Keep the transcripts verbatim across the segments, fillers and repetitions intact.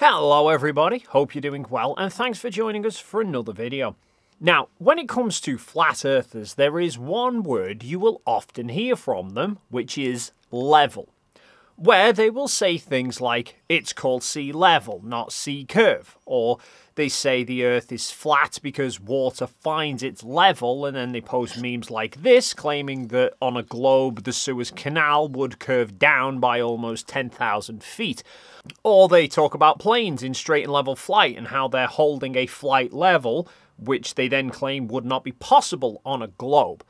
Hello everybody, hope you're doing well and thanks for joining us for another video. Now, when it comes to flat earthers, there is one word you will often hear from them, which is level, where they will say things like, it's called sea level, not sea curve, or they say the earth is flat because water finds its level, and then they post memes like this, claiming that on a globe the Suez Canal would curve down by almost ten thousand feet. Or they talk about planes in straight and level flight and how they're holding a flight level, which they then claim would not be possible on a globe.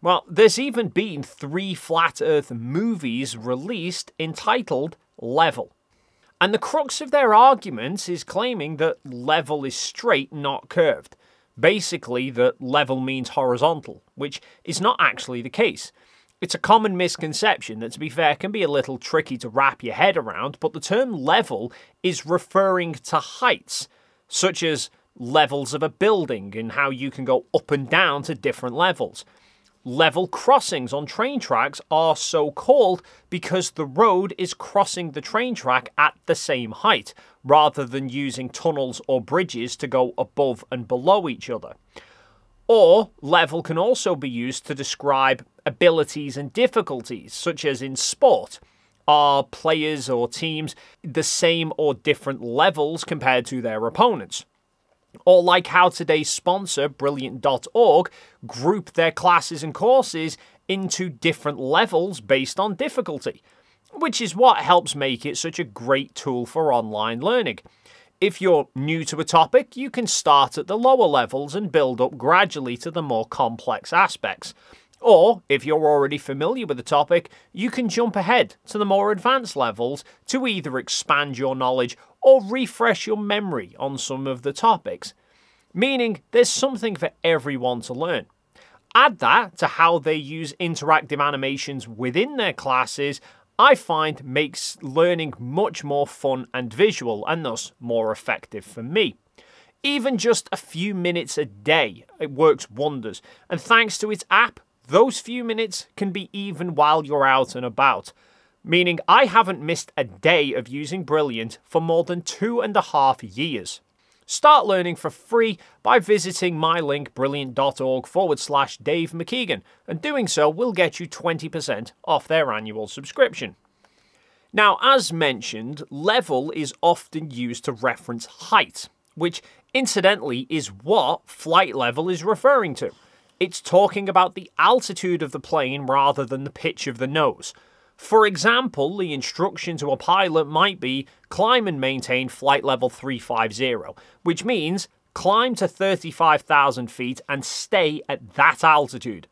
Well, there's even been three flat earth movies released entitled Level. And the crux of their arguments is claiming that level is straight, not curved. Basically, that level means horizontal, which is not actually the case. It's a common misconception that, to be fair, can be a little tricky to wrap your head around, but the term level is referring to heights, such as levels of a building and how you can go up and down to different levels. Level crossings on train tracks are so called because the road is crossing the train track at the same height, rather than using tunnels or bridges to go above and below each other. Or, level can also be used to describe abilities and difficulties, such as in sport. Are players or teams the same or different levels compared to their opponents? Or like how today's sponsor, Brilliant dot org, group their classes and courses into different levels based on difficulty, which is what helps make it such a great tool for online learning. If you're new to a topic, you can start at the lower levels and build up gradually to the more complex aspects. Or, if you're already familiar with the topic, you can jump ahead to the more advanced levels to either expand your knowledge or refresh your memory on some of the topics. Meaning, there's something for everyone to learn. Add that to how they use interactive animations within their classes, I find makes learning much more fun and visual, and thus more effective for me. Even just a few minutes a day, it works wonders, and thanks to its app, those few minutes can be even while you're out and about. Meaning I haven't missed a day of using Brilliant for more than two and a half years. Start learning for free by visiting my link brilliant.org forward slash Dave McKeegan, and doing so will get you twenty percent off their annual subscription. Now, as mentioned, level is often used to reference height, which incidentally is what flight level is referring to. It's talking about the altitude of the plane rather than the pitch of the nose. For example, the instruction to a pilot might be, climb and maintain flight level three five zero, which means climb to thirty-five thousand feet and stay at that altitude.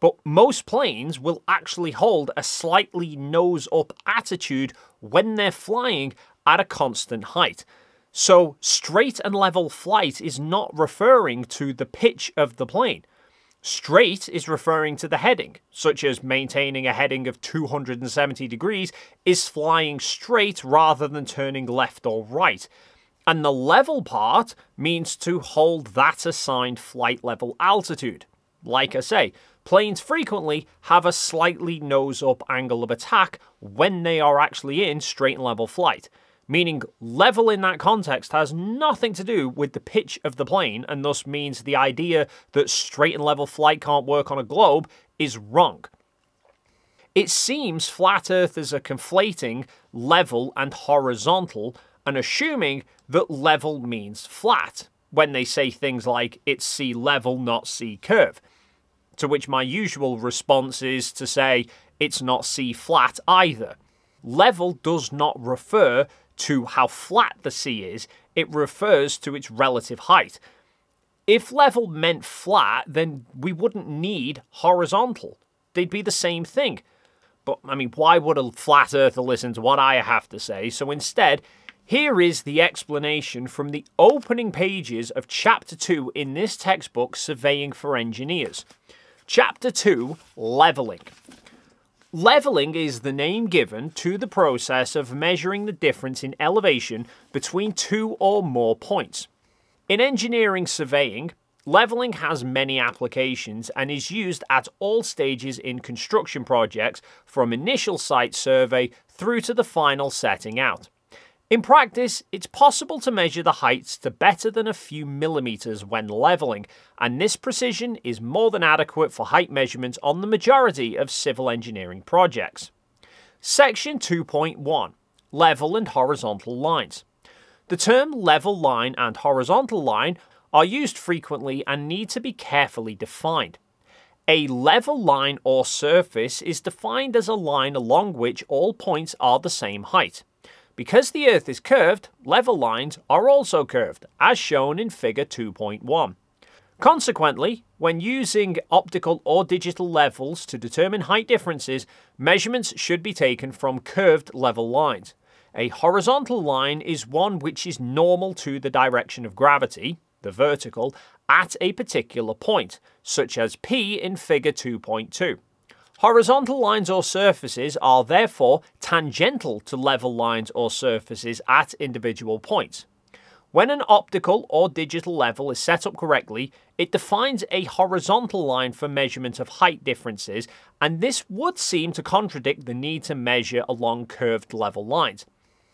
But most planes will actually hold a slightly nose-up attitude when they're flying at a constant height. So straight and level flight is not referring to the pitch of the plane. Straight is referring to the heading, such as maintaining a heading of two hundred seventy degrees is flying straight rather than turning left or right. And the level part means to hold that assigned flight level altitude. Like I say, planes frequently have a slightly nose-up angle of attack when they are actually in straight and level flight. Meaning level in that context has nothing to do with the pitch of the plane, and thus means the idea that straight and level flight can't work on a globe is wrong. It seems flat earthers are conflating level and horizontal and assuming that level means flat when they say things like it's sea level, not sea curve. To which my usual response is to say it's not sea flat either. Level does not refer to how flat the sea is, it refers to its relative height. If level meant flat, then we wouldn't need horizontal. They'd be the same thing. But, I mean, why would a flat earther listen to what I have to say? So instead, here is the explanation from the opening pages of Chapter two in this textbook, Surveying for Engineers. Chapter two, Leveling. Leveling is the name given to the process of measuring the difference in elevation between two or more points. In engineering surveying, leveling has many applications and is used at all stages in construction projects, from initial site survey through to the final setting out. In practice, it's possible to measure the heights to better than a few millimeters when leveling, and this precision is more than adequate for height measurement on the majority of civil engineering projects. Section two point one. Level and horizontal lines. The term level line and horizontal line are used frequently and need to be carefully defined. A level line or surface is defined as a line along which all points are the same height. Because the Earth is curved, level lines are also curved, as shown in Figure two point one. Consequently, when using optical or digital levels to determine height differences, measurements should be taken from curved level lines. A horizontal line is one which is normal to the direction of gravity, the vertical, at a particular point, such as P in Figure two point two. Horizontal lines or surfaces are therefore tangential to level lines or surfaces at individual points. When an optical or digital level is set up correctly, it defines a horizontal line for measurement of height differences, and this would seem to contradict the need to measure along curved level lines.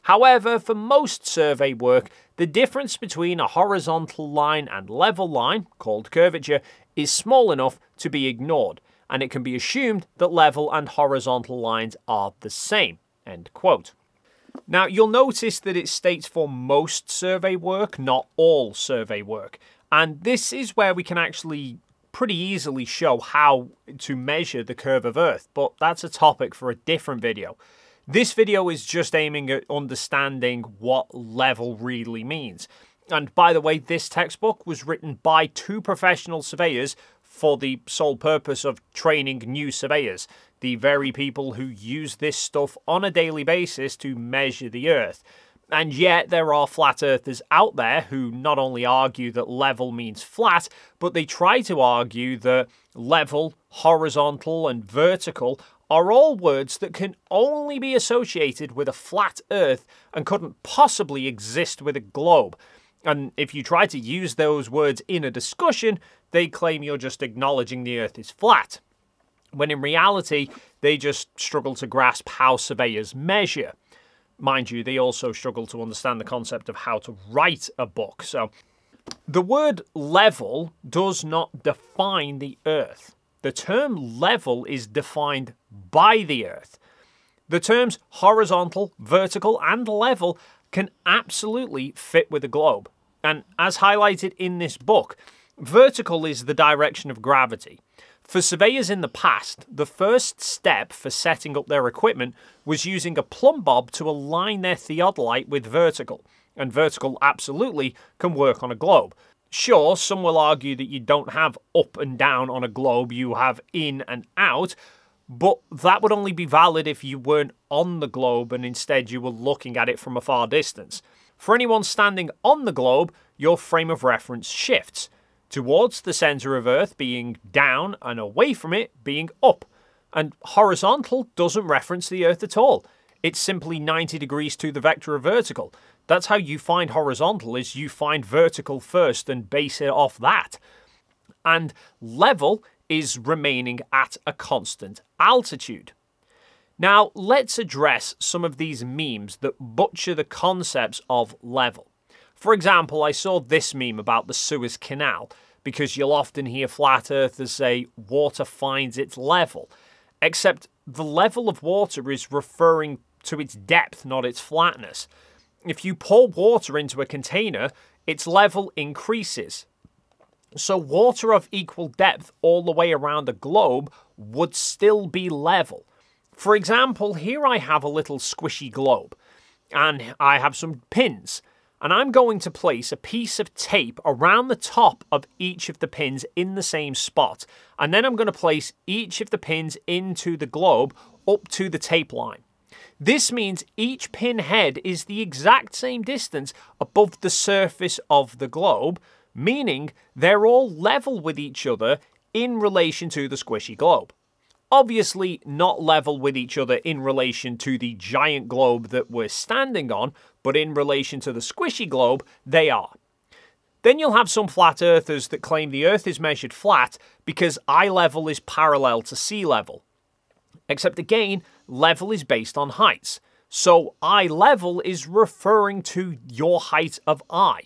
However, for most survey work, the difference between a horizontal line and level line, called curvature, is small enough to be ignored, and it can be assumed that level and horizontal lines are the same." End quote. Now, you'll notice that it states for most survey work, not all survey work. And this is where we can actually pretty easily show how to measure the curve of Earth, but that's a topic for a different video. This video is just aiming at understanding what level really means. And by the way, this textbook was written by two professional surveyors for the sole purpose of training new surveyors, the very people who use this stuff on a daily basis to measure the Earth. And yet there are flat earthers out there who not only argue that level means flat, but they try to argue that level, horizontal, and vertical are all words that can only be associated with a flat Earth and couldn't possibly exist with a globe. And if you try to use those words in a discussion, they claim you're just acknowledging the Earth is flat, when in reality, they just struggle to grasp how surveyors measure. Mind you, they also struggle to understand the concept of how to write a book. So the word level does not define the Earth. The term level is defined by the Earth. The terms horizontal, vertical, and level can absolutely fit with a globe. And as highlighted in this book, vertical is the direction of gravity. For surveyors in the past, the first step for setting up their equipment was using a plumb bob to align their theodolite with vertical, and vertical absolutely can work on a globe. Sure, some will argue that you don't have up and down on a globe, you have in and out, but that would only be valid if you weren't on the globe and instead you were looking at it from a far distance. For anyone standing on the globe, your frame of reference shifts, towards the centre of Earth being down and away from it being up. And horizontal doesn't reference the Earth at all. It's simply ninety degrees to the vector of vertical. That's how you find horizontal, is you find vertical first and base it off that. And level is remaining at a constant altitude. Now, let's address some of these memes that butcher the concepts of level. For example, I saw this meme about the Suez Canal, because you'll often hear flat earthers say, water finds its level. Except the level of water is referring to its depth, not its flatness. If you pour water into a container, its level increases. So water of equal depth all the way around the globe would still be level. For example, here I have a little squishy globe, and I have some pins, and I'm going to place a piece of tape around the top of each of the pins in the same spot, and then I'm going to place each of the pins into the globe up to the tape line. This means each pin head is the exact same distance above the surface of the globe, meaning they're all level with each other in relation to the squishy globe. Obviously not level with each other in relation to the giant globe that we're standing on, but in relation to the squishy globe, they are. Then you'll have some flat earthers that claim the Earth is measured flat because eye level is parallel to sea level. Except again, level is based on heights. So eye level is referring to your height of eye.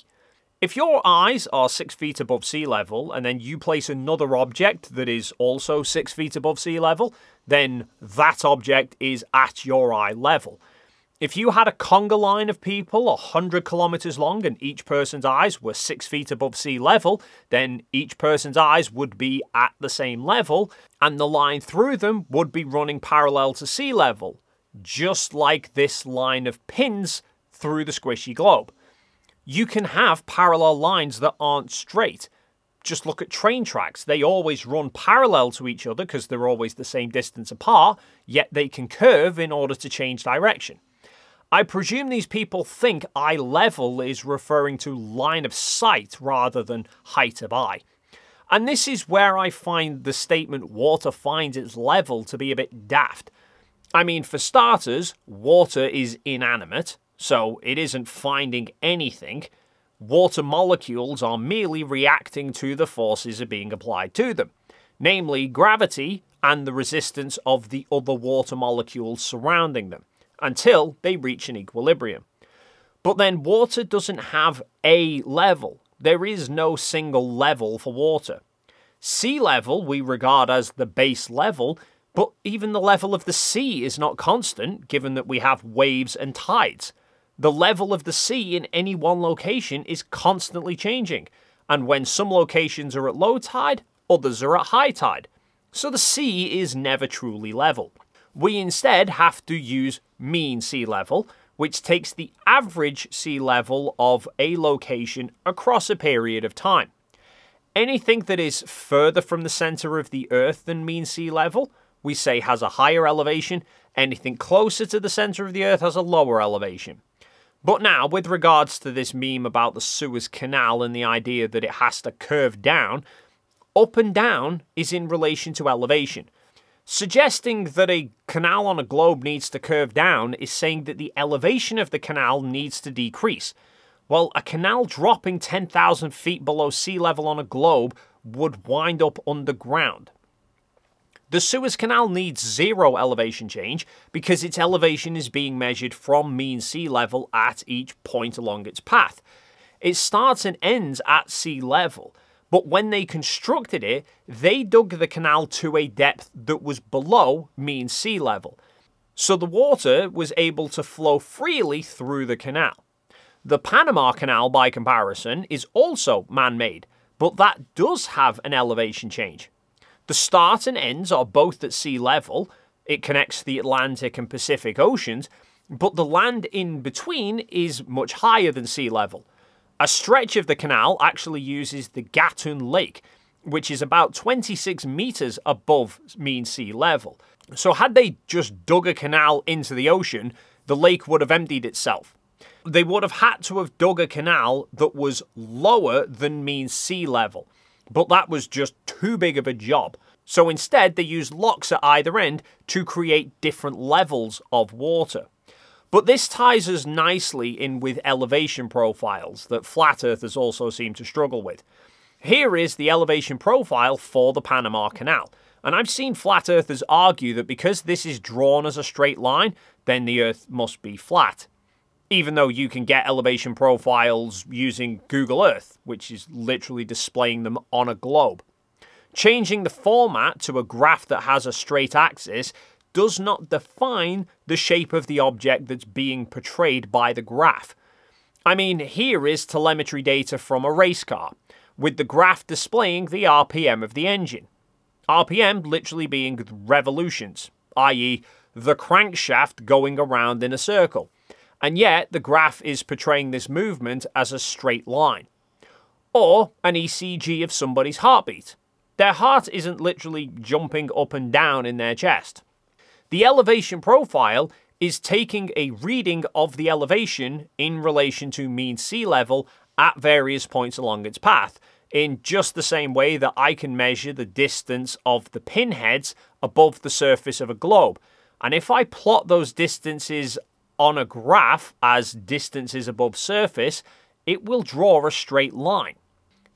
If your eyes are six feet above sea level and then you place another object that is also six feet above sea level, then that object is at your eye level. If you had a conga line of people one hundred kilometers long and each person's eyes were six feet above sea level, then each person's eyes would be at the same level and the line through them would be running parallel to sea level, just like this line of pins through the squishy globe. You can have parallel lines that aren't straight. Just look at train tracks. They always run parallel to each other because they're always the same distance apart, yet they can curve in order to change direction. I presume these people think eye level is referring to line of sight rather than height of eye. And this is where I find the statement water finds its level to be a bit daft. I mean, for starters, water is inanimate. So it isn't finding anything. Water molecules are merely reacting to the forces being applied to them, namely gravity and the resistance of the other water molecules surrounding them, until they reach an equilibrium. But then water doesn't have a level. There is no single level for water. Sea level we regard as the base level, but even the level of the sea is not constant, given that we have waves and tides. The level of the sea in any one location is constantly changing, and when some locations are at low tide, others are at high tide. So the sea is never truly level. We instead have to use mean sea level, which takes the average sea level of a location across a period of time. Anything that is further from the center of the Earth than mean sea level, we say has a higher elevation. Anything closer to the center of the Earth has a lower elevation. But now, with regards to this meme about the Suez Canal and the idea that it has to curve down, up and down is in relation to elevation. Suggesting that a canal on a globe needs to curve down is saying that the elevation of the canal needs to decrease. Well, a canal dropping ten thousand feet below sea level on a globe would wind up underground. The Suez Canal needs zero elevation change because its elevation is being measured from mean sea level at each point along its path. It starts and ends at sea level, but when they constructed it, they dug the canal to a depth that was below mean sea level. So the water was able to flow freely through the canal. The Panama Canal, by comparison, is also man-made, but that does have an elevation change. The start and ends are both at sea level. It connects the Atlantic and Pacific Oceans, but the land in between is much higher than sea level. A stretch of the canal actually uses the Gatun Lake, which is about twenty-six meters above mean sea level. So had they just dug a canal into the ocean, the lake would have emptied itself. They would have had to have dug a canal that was lower than mean sea level. But that was just too big of a job. So instead, they used locks at either end to create different levels of water. But this ties us nicely in with elevation profiles that Flat Earthers also seem to struggle with. Here is the elevation profile for the Panama Canal. And I've seen Flat Earthers argue that because this is drawn as a straight line, then the Earth must be flat. Even though you can get elevation profiles using Google Earth, which is literally displaying them on a globe. Changing the format to a graph that has a straight axis does not define the shape of the object that's being portrayed by the graph. I mean, here is telemetry data from a race car, with the graph displaying the R P M of the engine. R P M literally being revolutions, that is the crankshaft going around in a circle. And yet, the graph is portraying this movement as a straight line. Or an E C G of somebody's heartbeat. Their heart isn't literally jumping up and down in their chest. The elevation profile is taking a reading of the elevation in relation to mean sea level at various points along its path, in just the same way that I can measure the distance of the pinheads above the surface of a globe. And if I plot those distances on a graph as distances above surface, it will draw a straight line.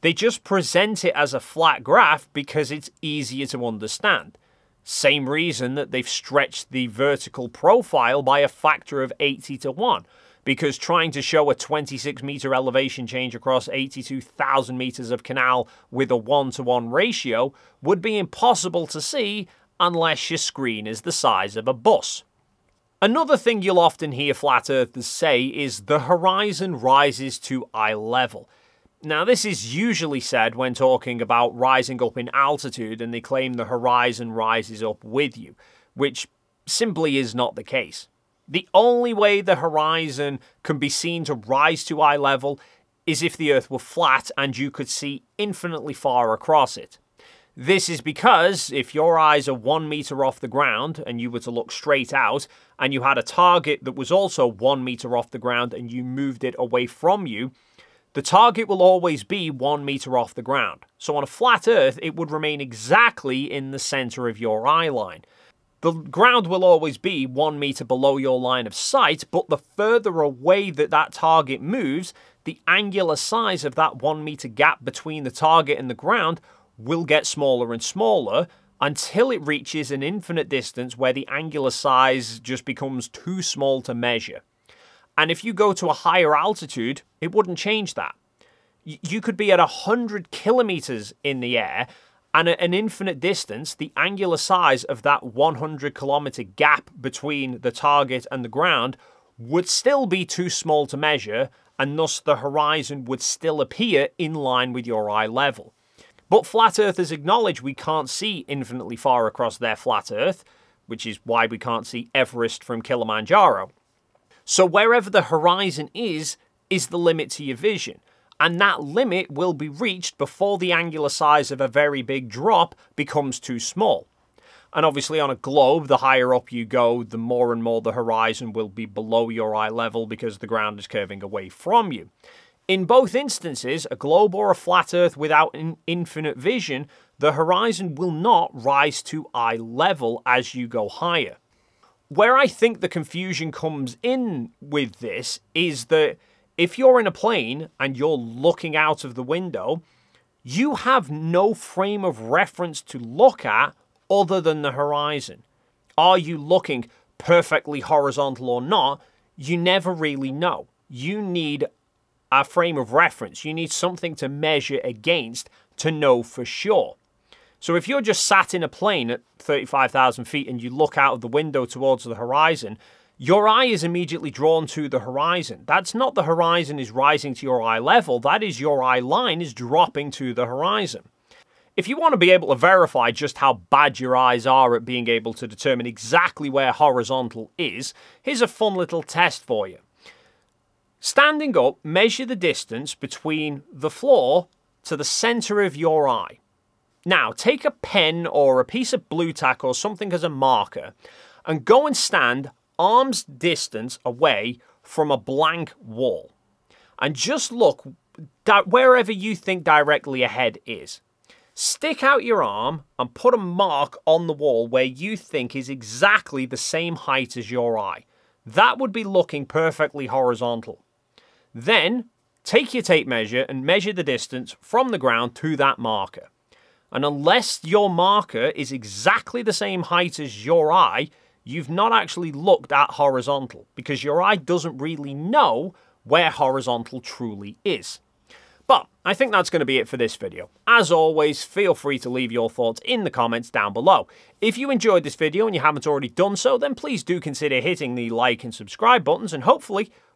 They just present it as a flat graph because it's easier to understand. Same reason that they've stretched the vertical profile by a factor of eighty to one. Because trying to show a twenty-six meter elevation change across eighty-two thousand meters of canal with a one to one ratio would be impossible to see unless your screen is the size of a bus. Another thing you'll often hear flat earthers say is the horizon rises to eye level. Now, this is usually said when talking about rising up in altitude, and they claim the horizon rises up with you, which simply is not the case. The only way the horizon can be seen to rise to eye level is if the Earth were flat and you could see infinitely far across it. This is because if your eyes are one meter off the ground and you were to look straight out, and you had a target that was also one meter off the ground and you moved it away from you, the target will always be one meter off the ground. So on a flat Earth, it would remain exactly in the center of your eye line. The ground will always be one meter below your line of sight, but the further away that that target moves, the angular size of that one meter gap between the target and the ground will get smaller and smaller until it reaches an infinite distance where the angular size just becomes too small to measure. And if you go to a higher altitude, it wouldn't change that. You could be at one hundred kilometers in the air, and at an infinite distance, the angular size of that one hundred kilometer gap between the target and the ground would still be too small to measure, and thus the horizon would still appear in line with your eye level. But flat earthers acknowledge we can't see infinitely far across their flat Earth, which is why we can't see Everest from Kilimanjaro. So wherever the horizon is, is the limit to your vision. And that limit will be reached before the angular size of a very big drop becomes too small. And obviously on a globe, the higher up you go, the more and more the horizon will be below your eye level because the ground is curving away from you. In both instances, a globe or a flat Earth without an infinite vision, the horizon will not rise to eye level as you go higher. Where I think the confusion comes in with this is that if you're in a plane and you're looking out of the window, you have no frame of reference to look at other than the horizon. Are you looking perfectly horizontal or not? You never really know. You need a frame of reference. You need something to measure against to know for sure. So if you're just sat in a plane at thirty-five thousand feet and you look out of the window towards the horizon, your eye is immediately drawn to the horizon. That's not the horizon is rising to your eye level, that is your eye line is dropping to the horizon. If you want to be able to verify just how bad your eyes are at being able to determine exactly where horizontal is, here's a fun little test for you. Standing up, measure the distance between the floor to the center of your eye. Now, take a pen or a piece of blue tack or something as a marker and go and stand arm's distance away from a blank wall. And just look wherever you think directly ahead is. Stick out your arm and put a mark on the wall where you think is exactly the same height as your eye. That would be looking perfectly horizontal. Then, take your tape measure and measure the distance from the ground to that marker. And unless your marker is exactly the same height as your eye, you've not actually looked at horizontal, because your eye doesn't really know where horizontal truly is. But I think that's going to be it for this video. As always, feel free to leave your thoughts in the comments down below. If you enjoyed this video and you haven't already done so, then please do consider hitting the like and subscribe buttons, and hopefully